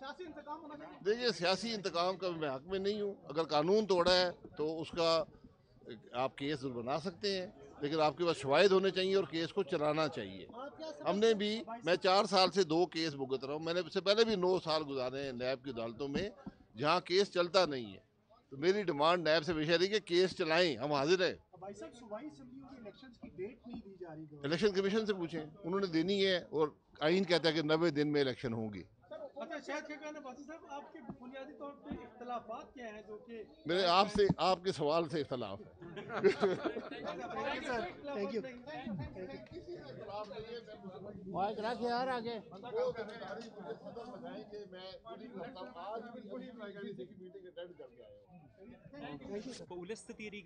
देखिए सियासी इंतकाम का मैं हक में नहीं हूँ। अगर कानून तोड़ा है तो उसका आप केस बना सकते हैं, लेकिन आपके पास शवाहिद होने चाहिए और केस को चलाना चाहिए। हमने भी, मैं 4 साल से 2 केस भुगत रहा हूँ। मैंने इससे पहले भी 9 साल गुजारे हैं नैब की अदालतों में जहाँ केस चलता नहीं है। तो मेरी डिमांड नैब से पेश है कि केस चलाएं, हम हाजिर हैं। इलेक्शन कमीशन से पूछें, उन्होंने देनी है और आइन कहता है कि 90 दिन में इलेक्शन होंगी। मेरे आपसे आपके सवाल से इख्तलाफ है।